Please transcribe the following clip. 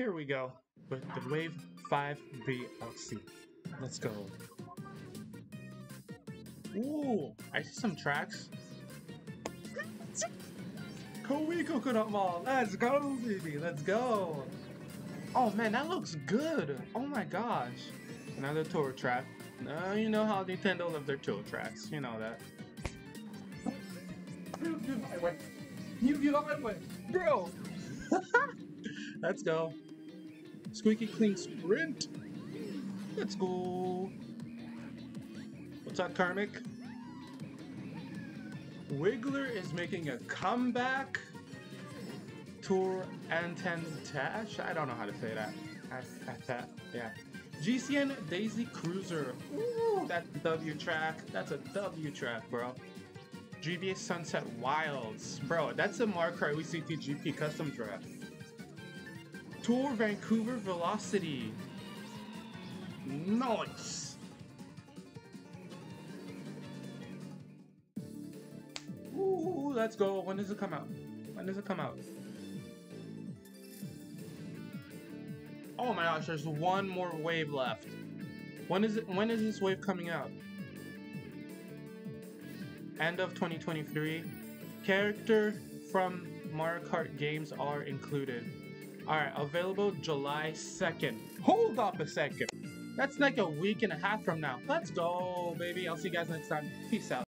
Here we go with the Wave 5 DLC. Let's go. Ooh, I see some tracks. Coconut Mall, let's go, baby, let's go. Oh man, that looks good. Oh my gosh. Another tour track. You know how Nintendo love their tour tracks. You know that. You get on my way, bro. Let's go. Squeaky clean sprint. Let's go. What's up, Karmic? Wiggler is making a comeback. Tour Antantash. I don't know how to say that. Yeah. GCN Daisy Cruiser. Ooh, that's a W track. That's a W track, bro. GBA Sunset Wilds. Bro, that's a Markrai UCT GP custom draft. Tour Vancouver Velocity. Nice. Ooh, let's go. When does it come out? When does it come out? Oh my gosh, there's one more wave left. When is it? When is this wave coming out? End of 2023. Character from Mario Kart games are included. Alright, available July 2nd. Hold up a second. That's like a week and a half from now. Let's go, baby. I'll see you guys next time. Peace out.